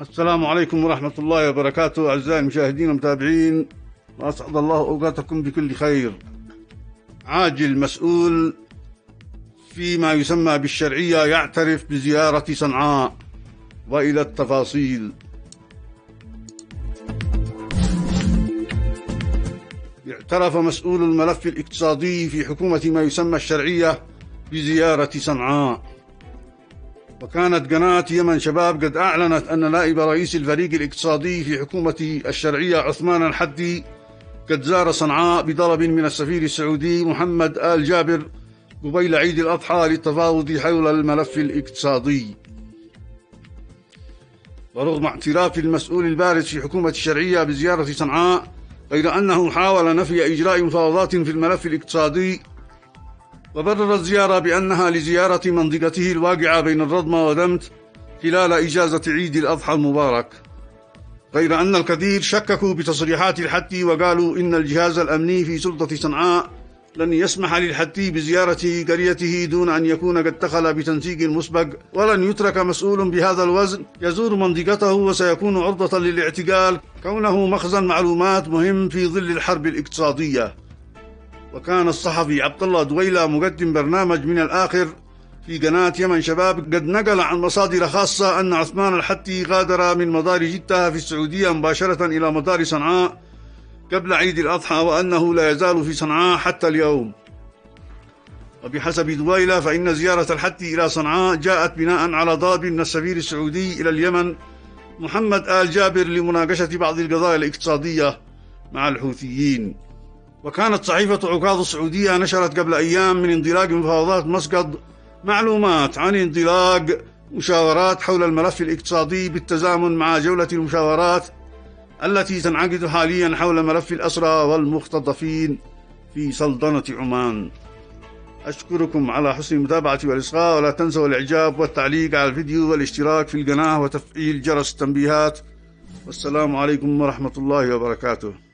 السلام عليكم ورحمة الله وبركاته أعزائي المشاهدين والمتابعين، وأسعد الله أوقاتكم بكل خير. عاجل مسؤول فيما يسمى بالشرعية يعترف بزيارة صنعاء، وإلى التفاصيل. اعترف مسؤول الملف الاقتصادي في حكومة ما يسمى الشرعية بزيارة صنعاء، وكانت قناة يمن شباب قد أعلنت أن نائب رئيس الفريق الاقتصادي في حكومة الشرعية عثمان الحدي قد زار صنعاء بطلب من السفير السعودي محمد آل جابر قبيل عيد الأضحى للتفاوض حول الملف الاقتصادي. ورغم اعتراف المسؤول البارز في حكومة الشرعية بزيارة صنعاء، غير أنه حاول نفي إجراء مفاوضات في الملف الاقتصادي، وبرر الزيارة بأنها لزيارة منطقته الواقعة بين الرضمة ودمت خلال إجازة عيد الأضحى المبارك. غير أن الكثير شككوا بتصريحات الحدي، وقالوا إن الجهاز الأمني في سلطة صنعاء لن يسمح للحدي بزيارة قريته دون أن يكون قد دخل بتنسيق مسبق، ولن يترك مسؤول بهذا الوزن يزور منطقته وسيكون عرضة للاعتقال كونه مخزن معلومات مهم في ظل الحرب الاقتصادية. وكان الصحفي عبدالله دويلا مقدم برنامج من الآخر في قناة يمن شباب قد نقل عن مصادر خاصة أن عثمان الحدي غادر من مطار جدة في السعودية مباشرة إلى مطار صنعاء قبل عيد الأضحى، وأنه لا يزال في صنعاء حتى اليوم. وبحسب دويلة فإن زيارة الحدي إلى صنعاء جاءت بناء على طلب من السفير السعودي إلى اليمن محمد آل جابر لمناقشة بعض القضايا الاقتصادية مع الحوثيين. وكانت صحيفة عكاظ السعودية نشرت قبل أيام من انطلاق مفاوضات مسقط معلومات عن انطلاق مشاورات حول الملف الاقتصادي بالتزامن مع جولة المشاورات التي تنعقد حاليا حول ملف الأسرى والمختطفين في سلطنة عمان. أشكركم على حسن المتابعة والإصغاء، ولا تنسوا الإعجاب والتعليق على الفيديو والاشتراك في القناة وتفعيل جرس التنبيهات، والسلام عليكم ورحمة الله وبركاته.